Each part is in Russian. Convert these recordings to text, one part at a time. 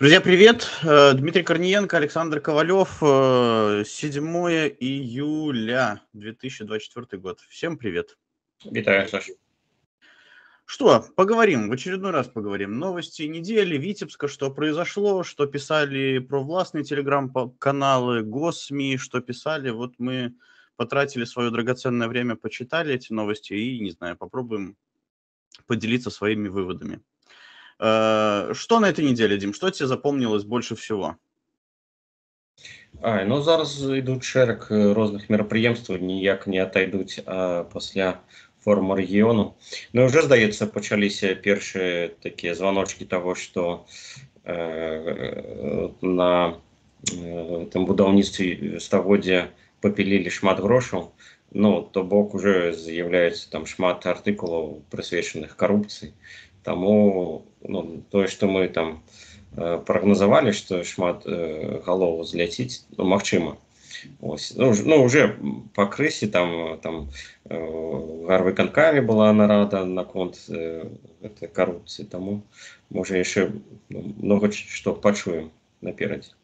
Друзья, привет! Дмитрий Корниенко, Александр Ковалев. 7 июля 2024 год. Всем привет! Витаю, Саша. Что, поговорим, в очередной раз поговорим. Новости недели, Витебска, что произошло, что писали про властные телеграм-каналы, госсми, что писали. Вот мы потратили свое драгоценное время, почитали эти новости и, не знаю, попробуем поделиться своими выводами. Что на этой неделе, Дим? Что тебе запомнилось больше всего? Ну, зараз идут шерок разных мероприемств, ніяк не отойдут после форума региону. Ну, уже, здається, почались первые такие звоночки того, что на этом будовництве ставоді попилили шмат грошей. Ну, то бок уже з'являється там шмат артикулов, присвяченных коррупции. Тому, ну, то, что мы там прогнозовали, что шмат голов зляціць, ну, магчыма. Ось. Ну, уже по крысе, там гарвыканками была нарада на конт этой коррупции, тому, может, еще много что почуем наперед.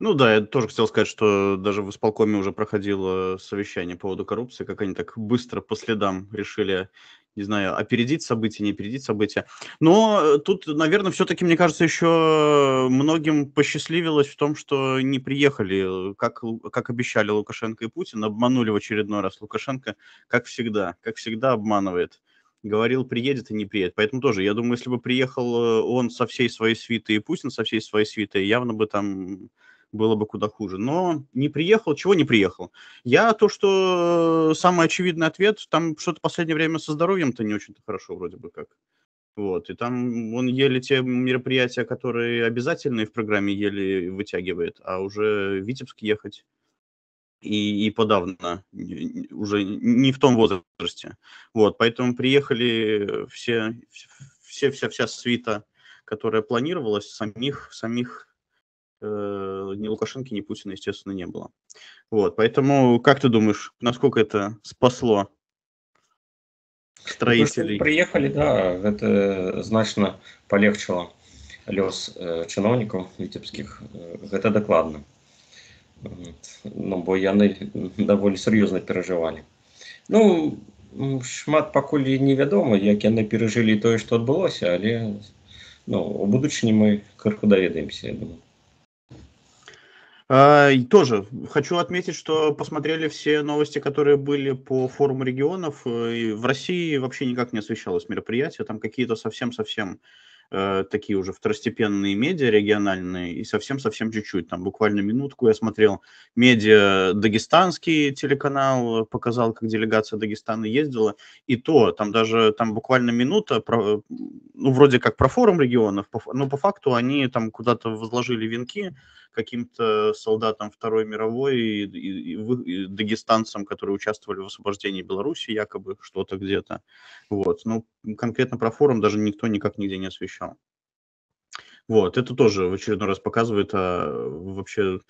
Ну да, я тоже хотел сказать, что даже в исполкоме уже проходило совещание по поводу коррупции, как они так быстро по следам решили, не знаю, опередить события, не опередить события. Но тут, наверное, все-таки, мне кажется, еще многим посчастливилось в том, что не приехали, как обещали Лукашенко и Путин, обманули в очередной раз. Лукашенко, как всегда обманывает. Говорил, приедет и не приедет. Поэтому тоже, я думаю, если бы приехал он со всей своей свитой и Путин со всей своей свитой, явно бы там было бы куда хуже. Но не приехал. Чего не приехал? Я то, что самый очевидный ответ, там что-то в последнее время со здоровьем-то не очень-то хорошо вроде бы как. Вот. И там он еле те мероприятия, которые обязательные в программе, еле вытягивает. А уже в Витебск ехать и подавно уже не в том возрасте. Вот. Поэтому приехали вся свита, которая планировалась, самих ни Лукашенко, ни Путина, естественно, не было. Вот, поэтому, как ты думаешь, насколько это спасло строителей? Приехали, да, это значно полегчало лёс чиновников витебских, это докладно. Ну, бо яны довольно серьезно переживали. Ну, шмат пакуль неведомо, як яны пережили то, что отбылось, але, ну, у будущем мы крыху доведаемся, я думаю. И тоже хочу отметить, что посмотрели все новости, которые были по форуму регионов, и в России вообще никак не освещалось мероприятие, там какие-то совсем-совсем такие уже второстепенные медиа региональные, и совсем-совсем чуть-чуть, там буквально минутку я смотрел, медиа дагестанский телеканал показал, как делегация Дагестана ездила, и то, там даже там буквально минута, ну вроде как про форум регионов, но по факту они там куда-то возложили венки, каким-то солдатам Второй мировой и дагестанцам, которые участвовали в освобождении Беларуси, якобы что-то где-то. Вот. Но конкретно про форум даже никто никак нигде не освещал. Вот. Это тоже в очередной раз показывает, вообще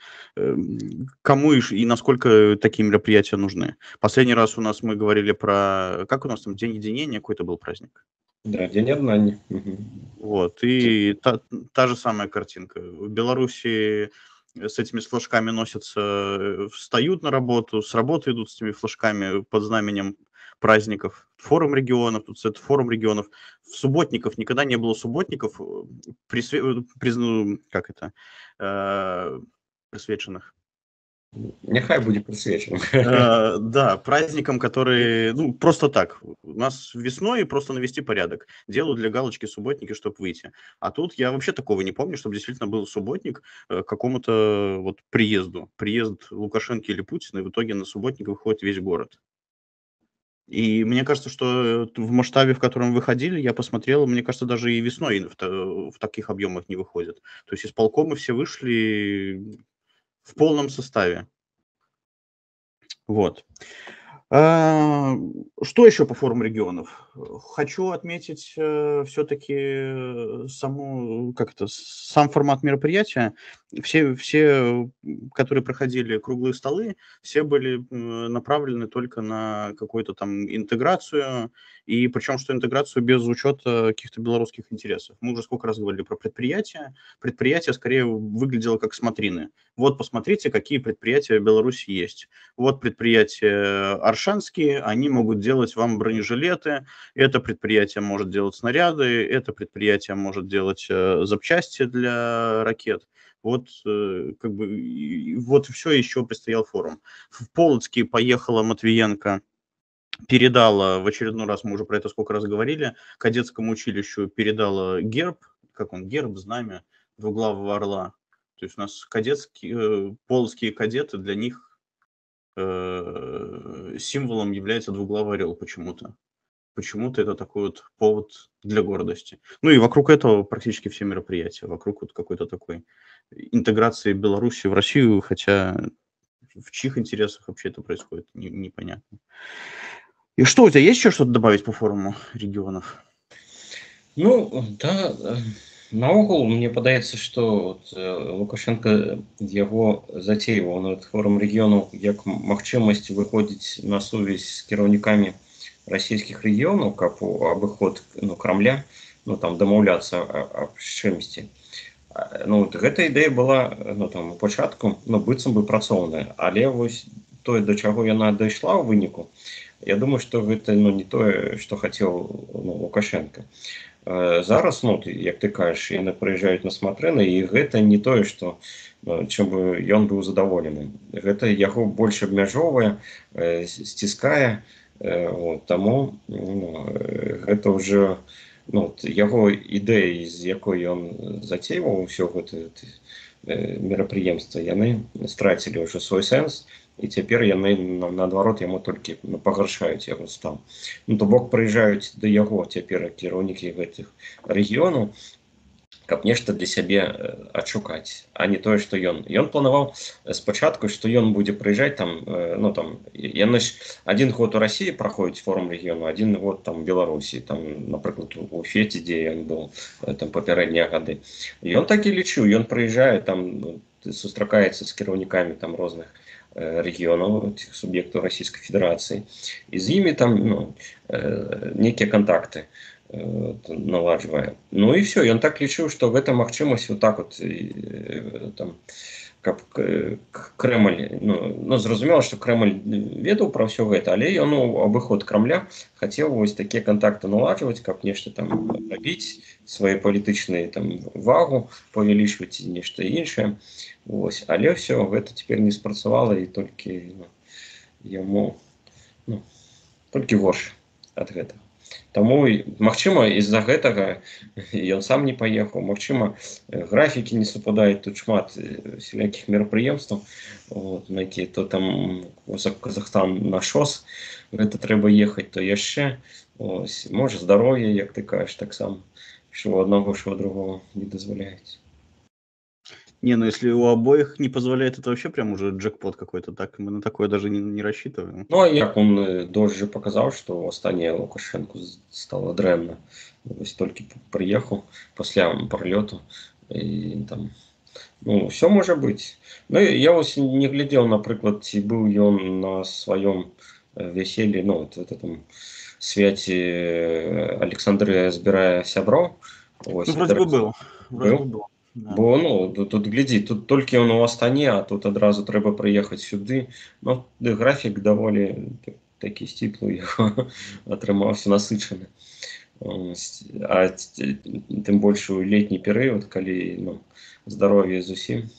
кому и насколько такие мероприятия нужны. Последний раз у нас мы говорили про... Как у нас там? День Единения какой-то был праздник. Да, День Единения. Вот, и та же самая картинка. В Беларуси с этими флажками носятся, встают на работу, с работы идут с этими флажками под знаменем праздников. Форум регионов, тут это форум регионов. Субботников, никогда не было субботников, присвеченных. Нехай будет присвечен. Да, праздникам, которые, ну, просто так. У нас весной просто навести порядок. Делают для галочки субботники, чтобы выйти. А тут я вообще такого не помню, чтобы действительно был субботник к какому-то вот приезду. Приезд Лукашенко или Путина, и в итоге на субботник выходит весь город. И мне кажется, что в масштабе, в котором выходили, я посмотрел, мне кажется, даже и весной в таких объемах не выходит. То есть исполкомы все вышли... В полном составе. Вот. Что еще по форуму регионов? Хочу отметить все-таки сам формат мероприятия. все, которые проходили круглые столы, все были направлены только на какую-то там интеграцию, и причем что интеграцию без учета каких-то белорусских интересов. Мы уже сколько раз говорили про предприятия. Предприятие скорее выглядело как смотрины. Вот посмотрите, какие предприятия в Беларуси есть. Вот предприятия Оршанские, они могут делать вам бронежилеты, это предприятие может делать снаряды, это предприятие может делать запчасти для ракет. Вот, как бы, вот все еще предстоял форум. В Полоцке поехала Матвиенко, передала, в очередной раз мы уже про это сколько раз говорили, кадетскому училищу передала герб, как он, герб, знамя двуглавого орла. То есть у нас кадетские, полоцкие кадеты, для них символом является двуглавый орел почему-то. Почему-то это такой вот повод для гордости. Ну и вокруг этого практически все мероприятия, вокруг вот какой-то такой интеграции Беларуси в Россию, хотя в чьих интересах вообще это происходит, непонятно. И что, у тебя есть еще что-то добавить по форуму регионов? Ну, да, наоколо мне подается, что Лукашенко, его затеял на этот форум регионов, як магчимость выходить на совесть с керовниками российских регионов, как обыход Кремля, там домовляться об чымсьці. Ну, эта идея была, там, у початку, быццам бы працоўная, але вось тое, до чаго яна дайшла ў выніку, я думаю, что это не тое, что хотел Лукашенко. Зараз, як ты кажаш, яны прыязджаюць на смотрэны, и это не тое, что чым бы ён быў задаволены. Это яго больш абмяжовае, сціскае. Вот, тому это уже его идея, из якой он затеял все это мероприемство, яны стратили уже свой сенс, и теперь яны наадварот ему только пагаршают его стан. То бок приезжают до его теперь кіраўнікі этих регионов, как нечто для себя отшукать, а не то, что он. И он плановал спочатку, что он будет приезжать там, один год у России проходит форум региона, один год там в Беларуси, там, например, у Фети, где он был, там, попередние годы. И он так и лечу, и он приезжает, там, сустракается с керовниками там разных регионов, этих субъектов Российской Федерации, и с ними там, некие контакты налаживая. Ну и все, и он так решил, что в этом магчимость вот так вот, там, как Кремль, зразумело, что Кремль ведал про все это, але он обыход Кремля хотел вот такие контакты налаживать, как нечто там робить, свои политичные там вагу повеличивать, нечто иншее. Вот. Але все, это теперь не спрацевало, и только ему, только горш от этого. Таму, магчыма, из-за гэтага ён сам не паехаў, магчыма, графікі не супадаюць, тут шмат сялякіх мерапрыемстваў, на якія то там Казахстан на шос, гэта трэба ехаць, то яшчэ, можа, здароўе, як ты кажаш, таксама, што аднаго, што другого не дазваляюць. Не, если у обоих не позволяет, это вообще прям уже джекпот какой-то, так мы на такое даже не рассчитываем. Ну, а як он дольше показал, что в Астане Лукашенко стало древно. То есть только приехал после пролету, и там, все может быть. Ну, я вот не глядел, например, и был ли он на своем веселье, вот этом святе Александрия собирая сябро. Вроде бы был. Был. Да. Бо, тут гляди, тут только он у Астане, а тут одразу треба приехать сюды. Но график довольно таки стиплый, отрымался, насыщенный. А тем больше летний период, когда здоровье зусім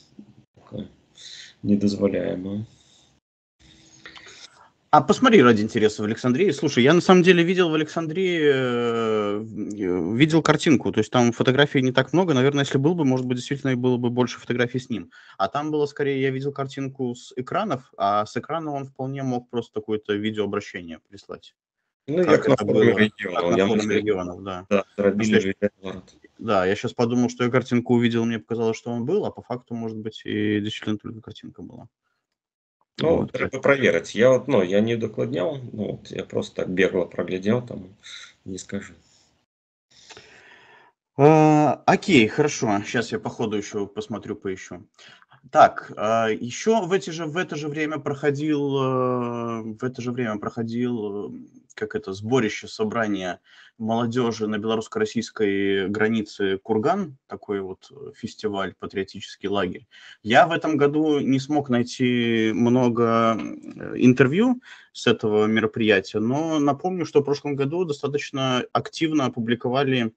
недозволяемо. А посмотри ради интереса в Александрии. Слушай, я на самом деле видел в Александрии, видел картинку, то есть там фотографий не так много, наверное, если был бы, может быть, действительно было бы больше фотографий с ним. А там было скорее, я видел картинку с экранов, а с экрана он вполне мог просто какое-то видеообращение прислать. Ну, как на форуме регионов, да. Да, я сейчас подумал, что я картинку увидел, мне показалось, что он был, а по факту, может быть, и действительно только картинка была. Треба проверить. Я я не докладнял, я просто так бегло проглядел, там не скажу. Окей, хорошо. Сейчас я по ходу еще посмотрю, поищу. Так, еще в это же время проходил, как это, сборище, собрание молодежи на белорусско-российской границе Курган, такой вот фестиваль, патриотический лагерь. Я в этом году не смог найти много интервью с этого мероприятия, но напомню, что в прошлом году достаточно активно опубликовали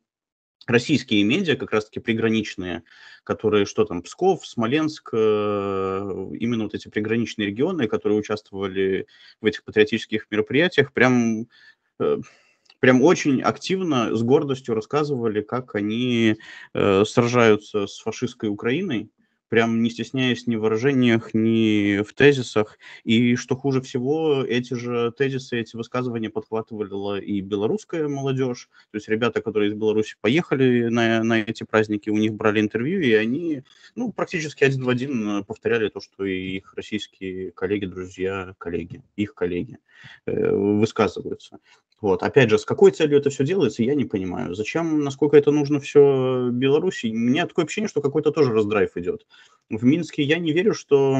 российские медиа, как раз-таки приграничные, которые, что там, Псков, Смоленск, именно вот эти приграничные регионы, которые участвовали в этих патриотических мероприятиях, прям очень активно, с гордостью рассказывали, как они сражаются с фашистской Украиной, прям не стесняясь ни в выражениях, ни в тезисах. И что хуже всего, эти же тезисы, эти высказывания подхватывала и белорусская молодежь. То есть ребята, которые из Беларуси поехали на эти праздники, у них брали интервью, и они практически один в один повторяли то, что и их российские коллеги, друзья, их коллеги высказываются. Вот. Опять же, с какой целью это все делается, я не понимаю. Зачем, насколько это нужно все Беларуси? У меня такое ощущение, что какой-то тоже раздрайв идет. В Минске я не верю, что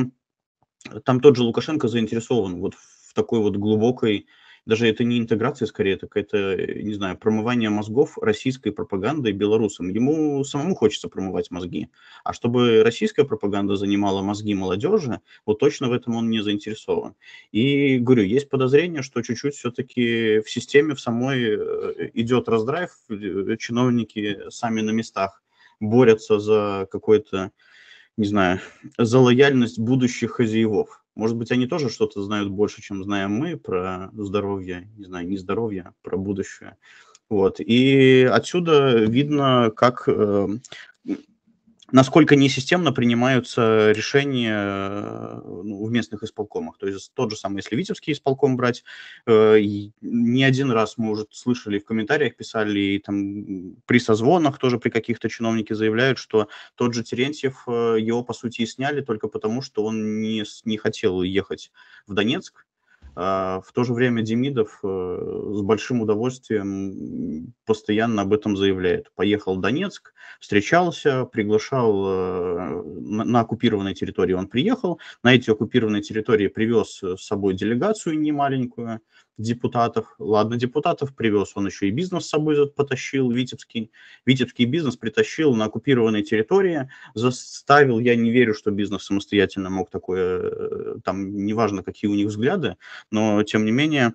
там тот же Лукашенко заинтересован вот в такой вот глубокой, даже это не интеграция, скорее, это какое-то, не знаю, промывание мозгов российской пропагандой белорусам. Ему самому хочется промывать мозги. А чтобы российская пропаганда занимала мозги молодежи, вот точно в этом он не заинтересован. И, говорю, есть подозрение, что чуть-чуть все-таки в системе, в самой идет раздрайв, чиновники сами на местах борются за какое-то, не знаю, за лояльность будущих хозяевов. Может быть, они тоже что-то знают больше, чем знаем мы про здоровье, не знаю, не здоровье, а про будущее. Вот. И отсюда видно, как, насколько несистемно принимаются решения в местных исполкомах. То есть тот же самый, если Витебский исполком брать, не один раз мы уже слышали в комментариях, писали, и там при созвонах тоже при каких-то чиновники заявляют, что тот же Терентьев, его, по сути, и сняли только потому, что он не хотел ехать в Донецк. В то же время Демидов с большим удовольствием постоянно об этом заявляет. Поехал в Донецк, встречался, приглашал на оккупированной территории. Он приехал, на эти оккупированные территории привез с собой делегацию немаленькую, депутатов. Ладно, депутатов привез, он еще и бизнес с собой потащил, Витебский бизнес притащил на оккупированные территории, заставил, я не верю, что бизнес самостоятельно мог такое, там неважно, какие у них взгляды, но тем не менее,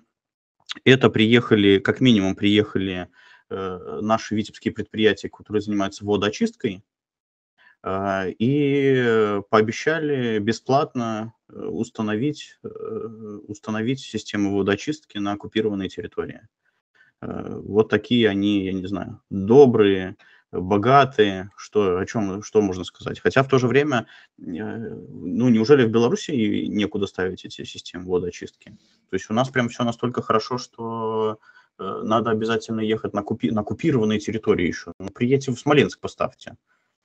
это приехали, как минимум приехали наши витебские предприятия, которые занимаются водоочисткой, и пообещали бесплатно установить систему водоочистки на оккупированной территории. Вот такие они, я не знаю, добрые, богатые, что можно сказать. Хотя в то же время, неужели в Беларуси некуда ставить эти системы водоочистки? То есть у нас прям все настолько хорошо, что надо обязательно ехать на оккупированные территории еще. Ну, приедьте в Смоленск, поставьте.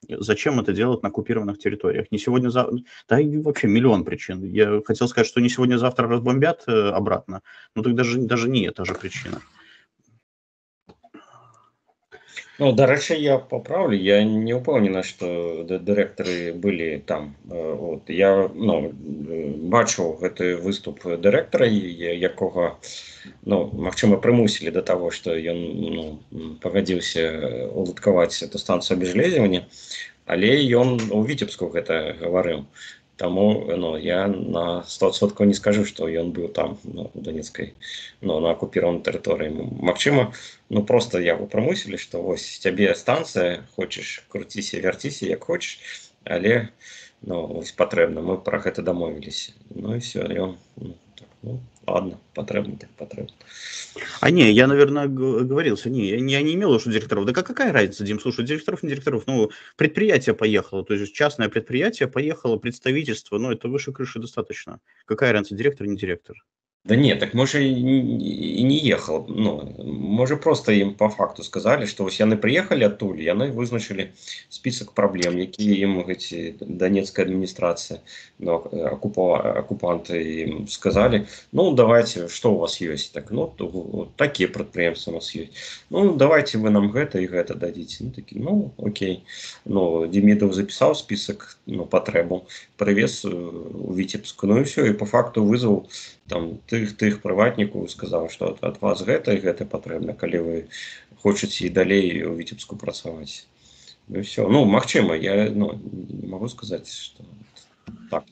Зачем это делать на оккупированных территориях? Не сегодня-завтра... Да и вообще миллион причин. Я хотел сказать, что не сегодня-завтра разбомбят обратно. Но так даже не это же причина. Ну, до речи, я поправлю. Я не впевнена, що директори були там. От я бачив цей виступ директора, якого магчыма примусили до того, що він погодився уладкаваць эту станцію обезжалезівання, але він у Витебску гэта говорив. Тому я на 100% не скажу, что он был там, в Донецкой, на оккупированной территории. Максима, просто его промыслили, что вот тебе станция, хочешь крутись и вертись, как хочешь, але потребно, мы про это домовились. Ну и все, и он, ладно, потребно, так потребно. Я, наверное, оговорился. Я не имел уж у директоров. Да какая разница, Дим, слушай, директоров, не директоров. Предприятие поехало, то есть частное предприятие поехало, представительство, это выше крыши достаточно. Какая разница, директор, не директор? Да нет, так мы же и не ехали. Ну, може просто їм по факту сказали, що ось вони приїхали оттуль, і вони визначили список проблем, які їм Донецька адміністрація, ну, окупанти їм сказали, ну давайте, що у вас є, так, ну, такі підприємства у нас є, ну давайте ви нам гэта і гэта дадите. Ну, такі, ну окей. Ну, Демидов записав список, ну, потребу, привез у Витебск, ну і все, і по факту визвав там тих приватників, сказав, що від вас гэта і гэта потрібно, коли ви хочете і далі у Витебску працювати. Ну і все. Ну, магчима, я, ну, не можу сказати, що так.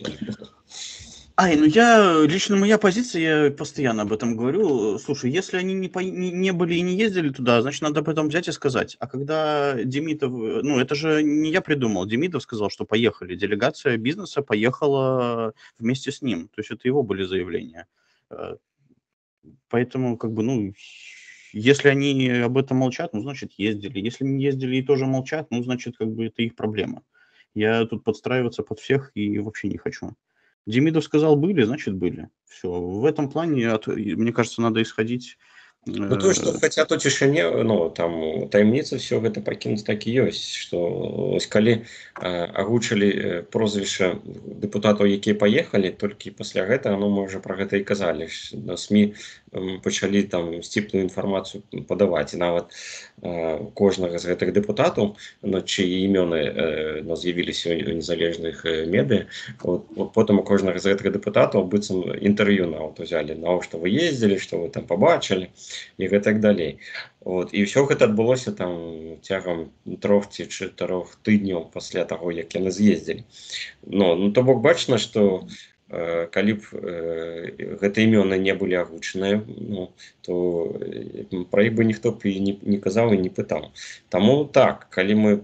Ну я, лично моя позиция, я постоянно об этом говорю, слушай, если они не были и не ездили туда, значит, надо потом взять и сказать. А когда Демидов, ну, это же не я придумал, Демидов сказал, что поехали, делегация бизнеса поехала вместе с ним, то есть это его были заявления. Поэтому, как бы, ну, если они об этом молчат, ну, значит, ездили, если не ездили и тоже молчат, ну, значит, как бы, это их проблема. Я тут подстраиваться под всех и вообще не хочу. Демидов сказал, были, значит, были. Все. В этом плане, мне кажется, надо исходить... Ну, то, что хотят о тишине, ну, там, таемницы, все это покинуть так и есть, что, коли огучили прозвище депутатов, которые поехали, только после этого, ну, мы уже про это и казали, что СМИ начали там степлую информацию подавать, и навод каждого из этих депутатов, ну, чьи имена назывались у незалежных медиа, вот потом у каждого из этих депутатов быцем интервью на вот взяли, на что вы ездили, что вы там побачили, и так далее. Вот. И все это отбылось там тягом 3-4 тыдняў после того, как яны съездили. Но, ну, то бок бачно, что калі б гэтыя імёны не былі агучаныя, ну, то пра іх бы ніхто б і не казаў і не пытаў. Таму так, калі мы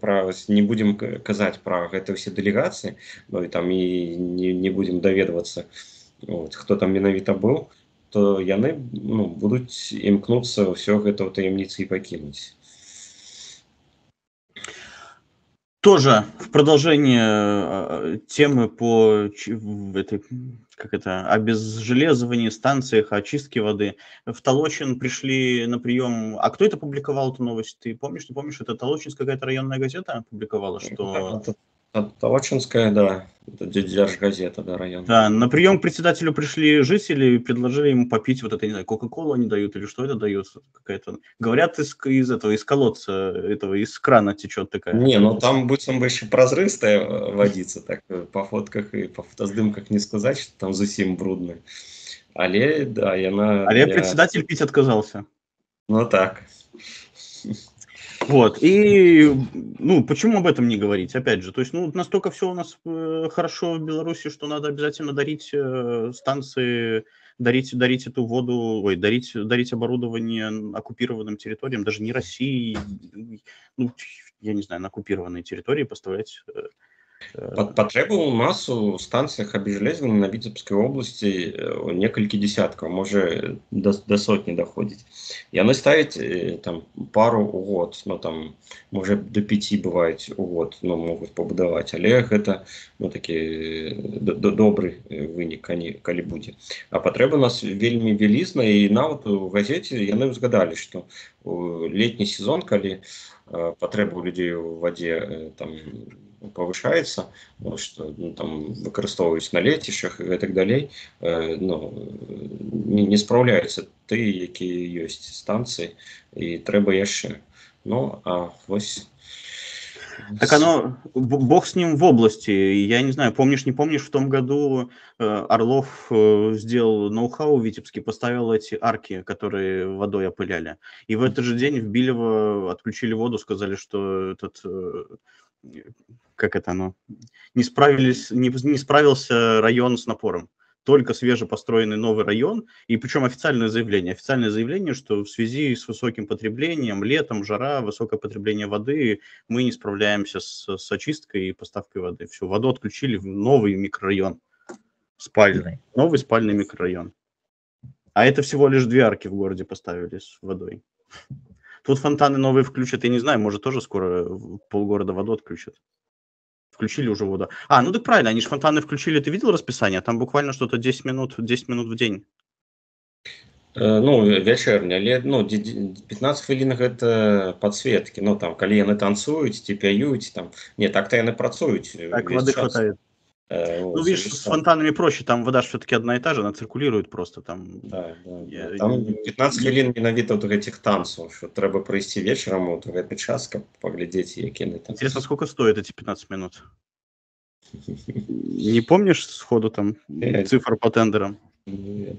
не будем казаць пра гэта ўсе дэлегацыі, ну, і там і не будем даведвацца, вот, хто там менавіта быў, то яны, ну, будуць імкнуцца ўсё гэта ў таямніцы і пакінуць. Тоже в продолжение темы по обезжелезыванию станциях, очистке воды. В Толочин пришли на прием. А кто это публиковал, эту новость? Ты помнишь, не помнишь? Это Толочинская какая-то районная газета публиковала, что... Толочинская, да, газета, да, район. Да, на прием к председателю пришли жители и предложили ему попить вот это, не знаю, кока-колу они дают или что это дают, какая-то, говорят, из этого, из колодца, этого, из крана течет такая. Не, ну там будем больше прозрыстая водица, так, по фотках и по фотосдымках не сказать, что там совсем брудно. Але, да, и она... Але председатель пить отказался. Ну так. Вот, и, ну, почему об этом не говорить, опять же, то есть, ну, настолько все у нас хорошо в Беларуси, что надо обязательно дарить станции, дарить эту воду, ой, дарить оборудование оккупированным территориям, даже не России, ну, я не знаю, на оккупированные территории поставлять... Патрэбу у нас у станциях обезжелезивания на Витебской области некалькі десятков, может до сотни доходить. И она ставит там пару у год, ну там, может до 5 бывает у год, но могут побудовать. Але это, ну, таки добрый выник, коли будет. А патрэба у нас вельми велизна, и на вот в газете яны узгадали, что летний сезон, коли патрэба у людей в воде там повышается, ну, что, ну, там выкарыстоўваюць на лецішах и так далее, ну, не справляются ты, якія есть станции, и трэба яшчэ. Ну, а вось... Так оно, бог с ним в области, я не знаю, помнишь, не помнишь, в том году Орлов сделал ноу-хау в Витебске, поставил эти арки, которые водой опыляли, и в этот же день в Билево отключили воду, сказали, что этот... как это оно, не справился район с напором. Только свежепостроенный новый район, и причем официальное заявление, что в связи с высоким потреблением, летом, жара, высокое потребление воды, мы не справляемся с очисткой и поставкой воды. Все, воду отключили в новый микрорайон, спальный, новый спальный микрорайон. А это всего лишь 2 арки в городе поставили с водой. Тут фонтаны новые включат, я не знаю, может, тоже скоро полгорода воду отключат. Включили уже воду. А, ну так правильно, они же фонтаны включили, ты видел расписание? Там буквально что-то 10 минут в день. Ну, вечерня, ну, 15 хвилинах это подсветки, ну, там, коли яны танцуюць, ці пяюць, там, не, так-то яны працуюць. Так, воды час хватает. Ну, вот, видишь, с фонтанами проще, там вода все-таки одна и та же, она циркулирует просто там. Да, да, да. Там 15 хвилин менавіта вот этих танцев, что треба пройти вечером, вот в этот час, как поглядеть, какие они там. Интересно, сколько стоят эти 15 минут? Не помнишь сходу там цифр по тендерам? Нет.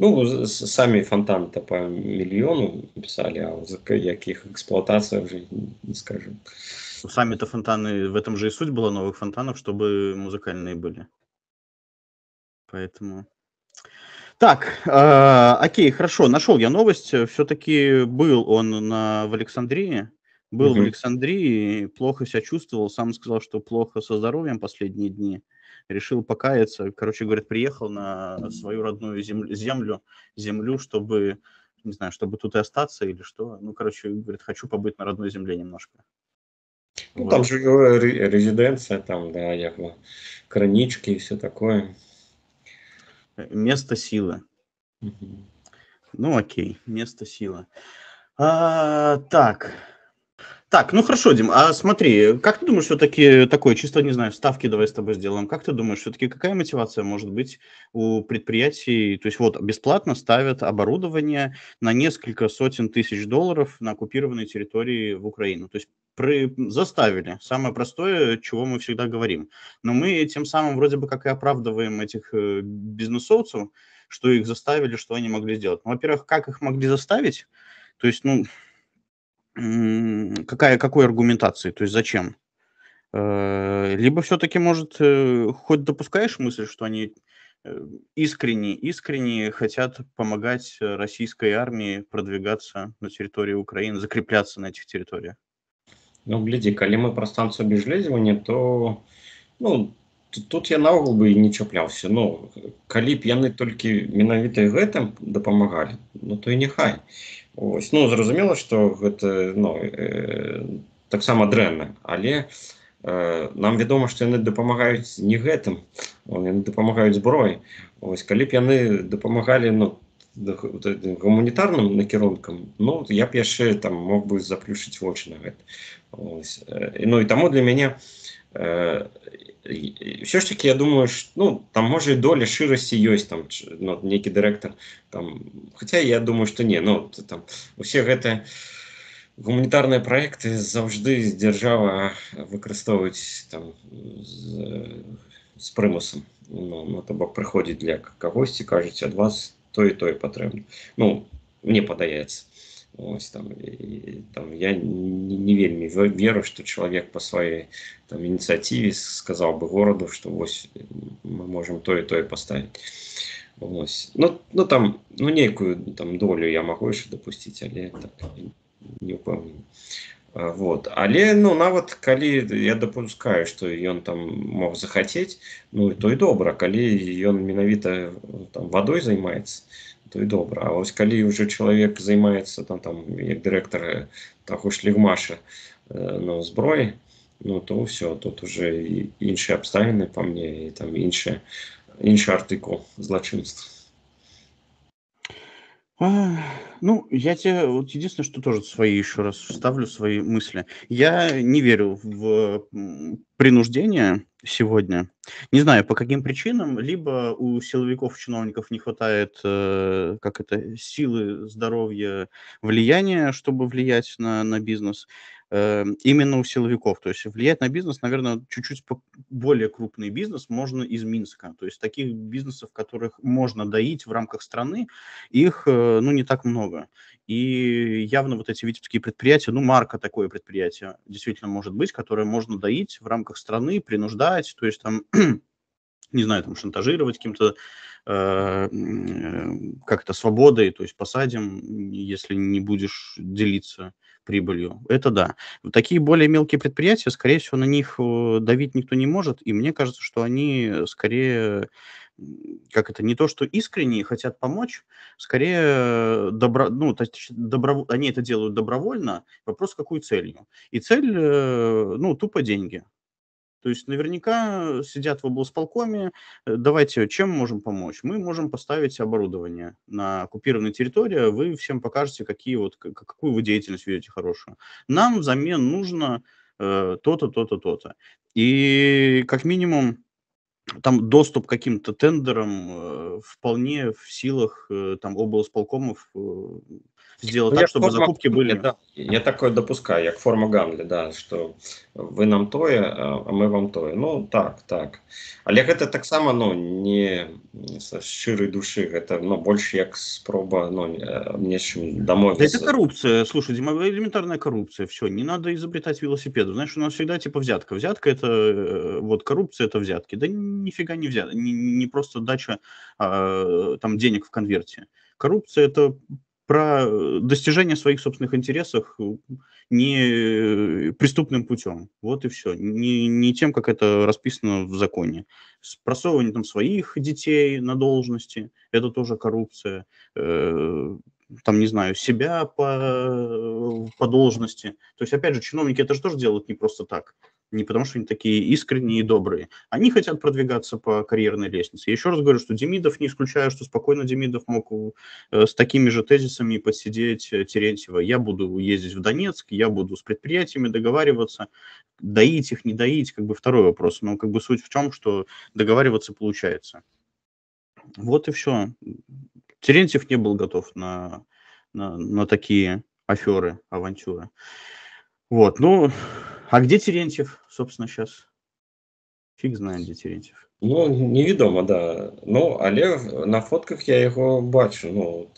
Ну, сами фонтаны-то по миллиону писали, а за каких эксплуатаций уже не скажем. Сами-то фонтаны, в этом же и суть была новых фонтанов, чтобы музыкальные были. Поэтому... Так, окей, хорошо, нашел я новость. Все-таки был он в Александрии. Был в Александрии, плохо себя чувствовал, сам сказал, что плохо со здоровьем последние дни. Решил покаяться, короче, говорят, приехал на свою родную землю, чтобы, не знаю, чтобы тут и остаться или что. Ну, короче, говорит, хочу побыть на родной земле немножко. Ну, вот. Там же резиденция, там, да, якобы, кранички и все такое. Место силы. Ну, окей, место силы. Так... Так, ну хорошо, Дим, а смотри, как ты думаешь, все-таки такое, чисто, не знаю, ставки давай с тобой сделаем, как ты думаешь, все-таки какая мотивация может быть у предприятий, то есть вот бесплатно ставят оборудование на несколько сотен тысяч долларов на оккупированной территории в Украину, то есть заставили, самое простое, чего мы всегда говорим, но мы тем самым вроде бы как и оправдываем этих бизнесовцев, что их заставили, что они могли сделать. Ну, во-первых, как их могли заставить, то есть, ну... Какой аргументации, то есть зачем? Либо все-таки, может, хоть допускаешь мысль, что они искренне хотят помогать российской армии продвигаться на территории Украины, закрепляться на этих территориях? Ну, гляди, коли мы про станцию обезвоживания, то, ну, тут я наогул бы не чаплялся, ну, коли б яны только менавіта гэтым допомагали, ну, то и нехай. Ось. Ну, зразумела, што гэта, ну, таксама дрэнна, але нам вядома, што яны дапамагаюць не гэтым, яны дапамагаюць зброі. Ось, калі б яны дапамагалі, ну, гуманітарным накірункам, ну, я б яшчэ там мог бы заплюшыць вочы на гэта. Ось. Ну, і таму для мяне все ж таки, я думаю, что, ну, там, может, и доля ширости есть, там, ну, некий директор, там, хотя я думаю, что не, ну, там, у всех это гуманитарные проекты завжди держава выкористовывать, там, с примусом, ну, то бок приходит для когось и кажется, от вас то и потребно, ну, мне подается. Ось, там, там, я не вельми верю, что человек по своей там, инициативе сказал бы городу, что ось, мы можем то и поставить. Ось. Ну, там, ну, некую там, долю я могу еще допустить, але так, не упомню. Вот. Але, ну, навод, коли я допускаю, что он там мог захотеть, ну, то и добро, коли он менавіта там водой занимается, то и добра. А вот коли уже человек занимается, там, как директор такой шлигмаша, ну, зброи, ну, то все, тут уже и иншие обставины, по мне, и там инший артикул злочинств. Ну, я тебе, вот единственное, что тоже свои, еще раз вставлю свои мысли. Я не верю в принуждение сегодня. Не знаю, по каким причинам. Либо у силовиков, чиновников не хватает, как это, силы, здоровья, влияния, чтобы влиять на бизнес. Именно у силовиков. То есть влиять на бизнес, наверное, чуть-чуть более крупный бизнес можно из Минска. То есть таких бизнесов, которых можно доить в рамках страны, их, ну, не так много. И явно вот эти витебские предприятия, ну, марка такое предприятие действительно может быть, которое можно доить в рамках страны, принуждать, то есть там... не знаю, там, шантажировать каким-то, как-то свободой, то есть посадим, если не будешь делиться прибылью. Это да. Такие более мелкие предприятия, скорее всего, на них давить никто не может, и мне кажется, что они скорее, как это, не то, что искренне хотят помочь, скорее они это делают добровольно, вопрос, какой целью. И цель, ну, тупо деньги. То есть наверняка сидят в облсполкоме, давайте, чем можем помочь? Мы можем поставить оборудование на оккупированной территории, вы всем покажете, какую вы деятельность ведете хорошую. Нам взамен нужно то-то, то-то, то-то. И как минимум там доступ к каким-то тендерам вполне в силах там облсполкомов сделать так, чтобы закупки были. Да. Я такое допускаю, як форма Гамлі, да, що ви нам тое, а ми вам тое. Ну, так, так. Але гэта таксама, ну, не са шчырай душы, гэта, ну, больш як спроба, ну, нечым дамовіцца. Это коррупция, слушай, Дима, элементарная коррупция, все, не надо изобретать велосипеды. Знаешь, у нас всегда типа взятка. Взятка это, вот, коррупция это взятки. Да нифига не взятка, не просто дача там денег в конверте. Коррупция это про достижение своих собственных интересов не преступным путем. Вот и все. Не тем, как это расписано в законе. Просовывание там своих детей на должности, это тоже коррупция. Там, не знаю, себя по должности. То есть, опять же, чиновники это же тоже делают не просто так. Не потому, что они такие искренние и добрые. Они хотят продвигаться по карьерной лестнице. Я еще раз говорю, что Демидов, не исключаю, что спокойно Демидов мог с такими же тезисами подсидеть Терентьева. Я буду ездить в Донецк, я буду с предприятиями договариваться. Доить их, не доить, как бы второй вопрос. Но как бы суть в чем, что договариваться получается. Вот и все. Терентьев не был готов на такие аферы, авантюры. Вот, ну... А где Терентьев, собственно, сейчас? Фиг знает, где Терентьев. Ну, невідомо, да. Ну, але на фотках я його бачу. Ну,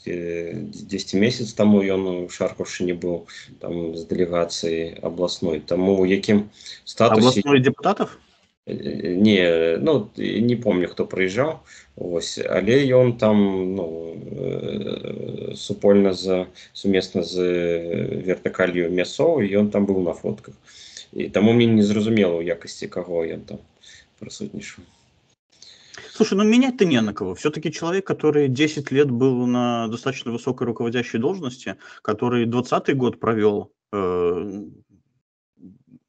10 місяць тому він в Шарківщині був, там, з делегації обласної. Тому в яким статусі... Обласної депутатів? Не, ну, не помню, хто приїжджав. Ось, але ён там, ну, супольно, сумісно з вертикалью м'ясов, і він там був на фотках. І тому мені не зрозуміло, в якості кого я там присутнішую. Слушай, ну менять-то не на кого. Все-таки человек, который 10 лет был на достаточно высокой руководящей должности, который 20-й год провел,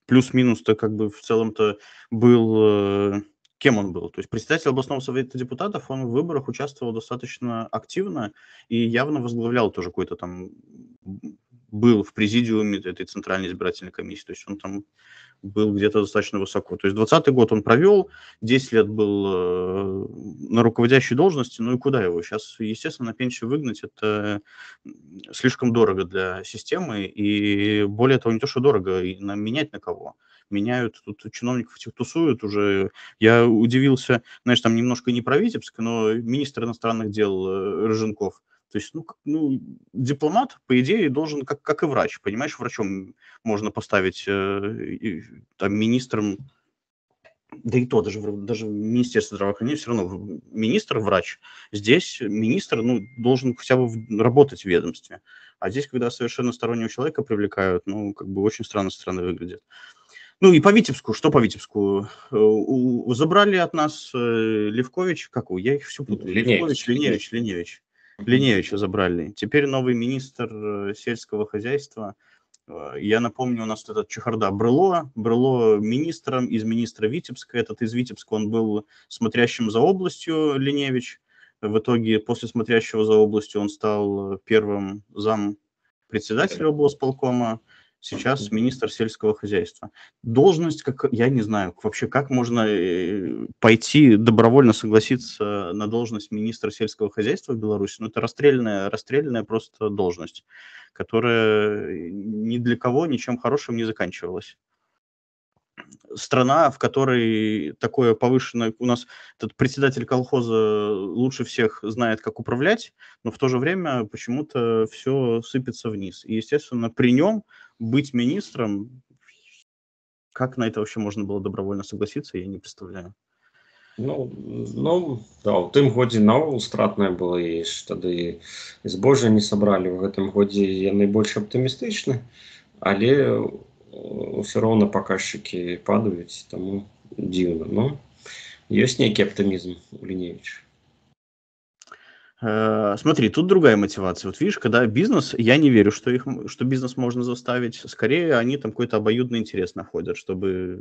плюс-минус-то как бы в целом-то был... Кем он был? То есть председатель областного совета депутатов, он в выборах участвовал достаточно активно и явно возглавлял тоже какой-то там... был в президиуме этой Центральной избирательной комиссии, то есть он там был где-то достаточно высоко. То есть 20-й год он провел, 10 лет был на руководящей должности, ну и куда его? Сейчас, естественно, на пенсию выгнать, это слишком дорого для системы, и более того, не то, что дорого, и менять на кого? Меняют, тут чиновников этих тусуют уже. Я удивился, знаешь, там немножко не про Витебск, но министр иностранных дел Рыженков. То есть, ну, дипломат, по идее, должен, как и врач, понимаешь, врачом можно поставить там, министром, да и то, даже Министерство здравоохранения все равно министр, врач. Здесь министр, ну, должен хотя бы работать в ведомстве. А здесь, когда совершенно стороннего человека привлекают, ну, как бы очень странно со стороны выглядит. Ну и по Витебску, что по Витебску? Забрали от нас Левкович, какого? Я их все путаю. Леневич. Леневича забрали. Теперь новый министр сельского хозяйства. Я напомню, у нас этот чехарда Брыло министром из министра Витебска. Этот из Витебска, он был смотрящим за областью Леневич. В итоге после смотрящего за областью он стал первым зампредседателя облсполкома. Сейчас министр сельского хозяйства. Должность, как я не знаю, вообще как можно пойти добровольно согласиться на должность министра сельского хозяйства в Беларуси. Ну, это расстрельная просто должность, которая ни для кого ничем хорошим не заканчивалась. Страна, в которой такое повышенное... У нас этот председатель колхоза лучше всех знает, как управлять, но в то же время почему-то все сыпется вниз. И, естественно, при нем быть министром... Как на это вообще можно было добровольно согласиться, я не представляю. Ну, да, у тым годзе наогул стратная была, і тады збожжа не сабралі. В гэтым годзе яны больш аптымістычны, але... все равно показчики падают, тому дивно. Но есть некий оптимизм у Леневича. Смотри, тут другая мотивация. Вот видишь, когда бизнес, я не верю, что бизнес можно заставить. Скорее, они там какой-то обоюдный интерес находят, чтобы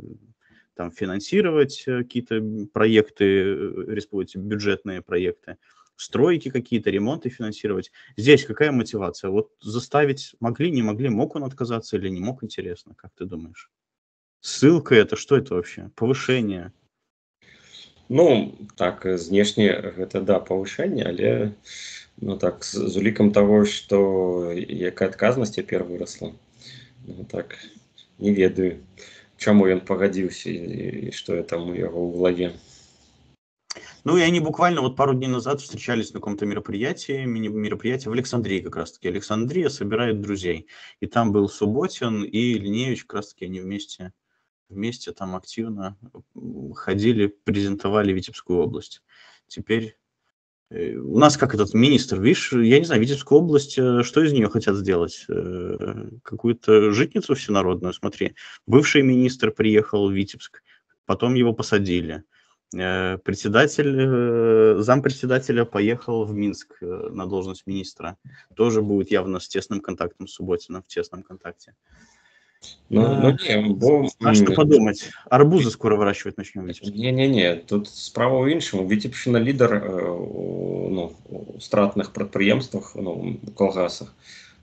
там, финансировать какие-то проекты республики, бюджетные проекты, стройки какие-то, ремонты финансировать. Здесь какая мотивация? Вот заставить могли, не могли, мог он отказаться или не мог, интересно, как ты думаешь? Ссылка это, что это вообще? Повышение? Ну, так, внешне это, да, повышение, але, ну, так, с уликом того, что яка отказность теперь выросла, ну, так, не ведаю, чему он погодился и что это у его в голове. Ну, и они буквально вот пару дней назад встречались на каком-то мероприятии, мини-мероприятие в Александрии как раз-таки. Александрия собирает друзей. И там был Субботин и Леневич, как раз-таки они вместе там активно ходили, презентовали Витебскую область. Теперь у нас как этот министр, видишь, я не знаю, Витебскую область, что из нее хотят сделать? Какую-то житницу всенародную, смотри. Бывший министр приехал в Витебск, потом его посадили. Зампредседателя поехал в Минск на должность министра. Тоже будет явно с тесным контактом с Субботиным, в тесном контакте. А что подумать? Арбузы скоро выращивать начнем. Не-не-не, тут справа у іншому. Витебщина лидер у стратных предприемствах, у колгасах.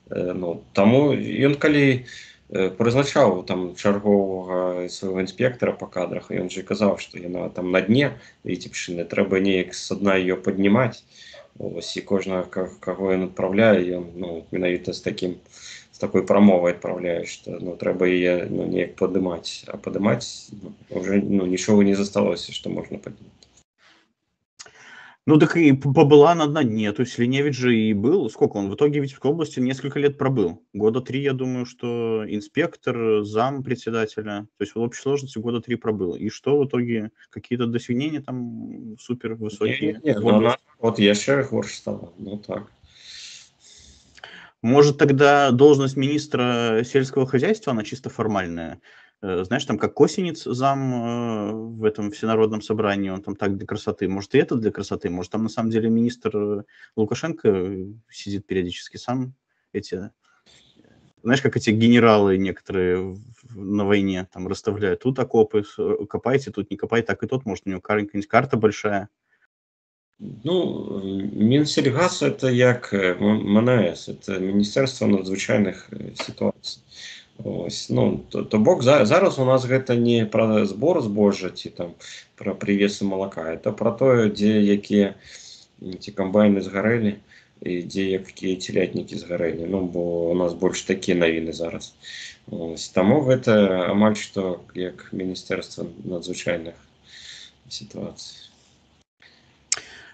Тому ён калі призначав там чергового своего инспектора по кадрах, и он же казав, что она там на дне Витебщины, треба неяк с дна ее поднимать. Ось, и кожного, кого он отправляет, он, именно с таким, с такой промовой отправляет, что, треба ее, неяк поднимать, а поднимать уже, ничего не засталось, что можно поднять. Ну, так и побыла на дне. То есть Леневич же и был. Сколько он в итоге в Витебской области несколько лет пробыл? Года 3, я думаю, что инспектор, зам председателя. То есть в общей сложности года 3 пробыл. И что в итоге? Какие-то достижения там супер высокие? Нет, вот я шерых ворш стала. Ну, так. Может, тогда должность министра сельского хозяйства, она чисто формальная? Знаешь, там как Косинец зам в этом всенародном собрании, он там так для красоты. Может, и это для красоты. Может, там на самом деле министр Лукашенко сидит периодически сам. Эти, знаешь, как эти генералы некоторые на войне там расставляют. Тут окопы копайте, тут не копай, так и тот. Может, у него какая-нибудь карта большая. Ну, Минсельгаз – это як МНС, это Министерство надзвичайных ситуаций. Ось, то бок зараз у нас гэта не про збор збожжа ці там про привесы молока, это про тое, дзе якія ці камбайны згарэлі і дзе якія телятнікі згарэлі, бо у нас больш такія навіны зараз. Ось, таму гэта амаль што як Міністэрства надзвычайных сітуацый.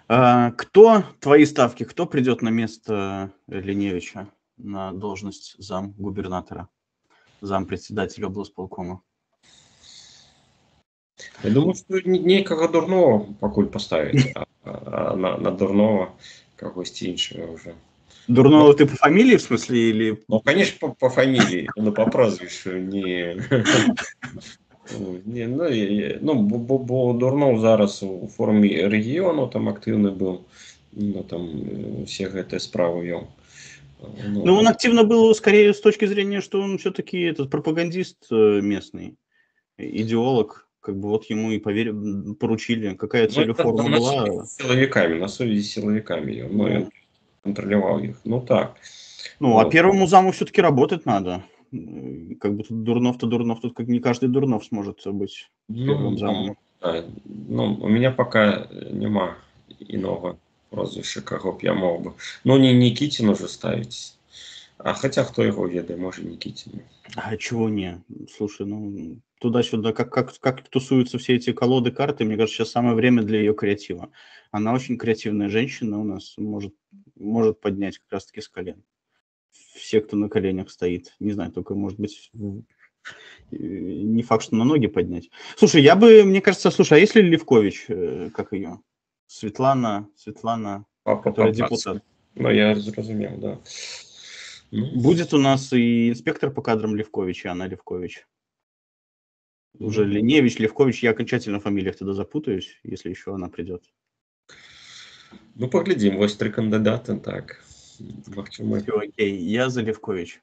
Кто твои ставки, кто придет на место Леневича на должность зам губернатора? Зампредседателя облсполкома. Я думаю, что некого Дурнова покуль поставить, а на Дурнова какого-то иншего уже. Дурнова ты по фамилии, в смысле, или... Ну, конечно, по фамилии, но по прозвищу не... Дурнов зараз у форуме регионов там активный был, там все эти справы вел. Ну, он активно был скорее с точки зрения, что он все-таки этот пропагандист местный, идеолог, как бы вот ему и поверили, поручили, какая цель у форума была. Силовиками, на совести с силовиками, он контролировал их, так. А первому заму все-таки работать надо, как бы тут Дурнов, тут как не каждый Дурнов сможет быть первым замом. У меня пока нема иного. Прозвище, кого б я мог бы. Не Никитину же ставить. А хотя кто его ведает, может Никитину. А чего не? Слушай, туда-сюда, как тусуются все эти колоды карты, мне кажется, сейчас самое время для ее креатива. Она очень креативная женщина у нас, может поднять как раз-таки с колен. Все, кто на коленях стоит. Не знаю, только, может быть, не факт, что на ноги поднять. Слушай, мне кажется, а если Левкович, как ее? Светлана, которая депутат. Я разумел, да. Будет у нас и инспектор по кадрам Левкович, и она Левкович. Уже Леневич, Левкович, я окончательно в фамилиях тогда запутаюсь, если еще она придет. Поглядим, вот 3 кандидата, так. Все, окей, я за Левкович.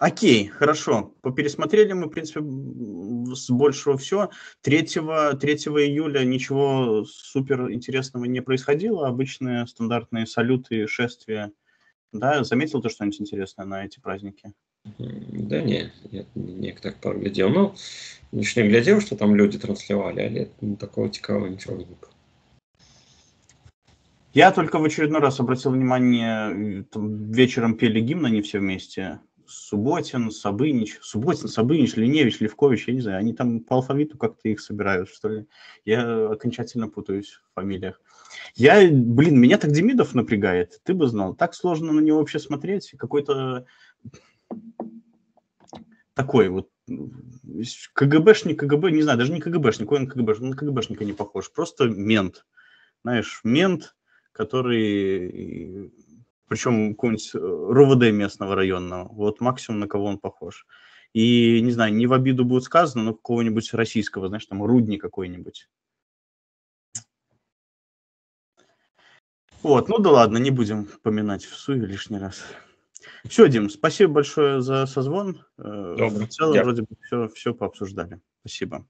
Окей, хорошо. Пересмотрели мы, в принципе, с большего все. 3 июля ничего супер интересного не происходило. Обычные стандартные салюты, шествия. Да, заметил ты что-нибудь интересное на эти праздники? Да не, я так поглядел. Ну, лично глядел, что там люди транслировали, а лет такого цікавого ничего не было. Я только в очередной раз обратил внимание, там вечером пели гимн, они все вместе. Субботин, Сабынич, Леневич, Левкович, я не знаю, они там по алфавиту как-то их собирают, что ли. Я окончательно путаюсь в фамилиях. Меня так Демидов напрягает, ты бы знал. Так сложно на него вообще смотреть, какой-то такой вот КГБшник, КГБ, не знаю, даже не КГБшник, он на КГБшника не похож, просто мент. Знаешь, мент, который... Причем какой-нибудь РОВД местного районного. Вот максимум, на кого он похож. И, не знаю, не в обиду будет сказано, но какого-нибудь российского, знаешь, там Рудни какой-нибудь. Вот, ну да ладно, не будем поминать всую лишний раз. Все, Дим, спасибо большое за созвон. Добрый. В целом, вроде бы все пообсуждали. Спасибо.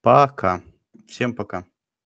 Пока. Всем пока.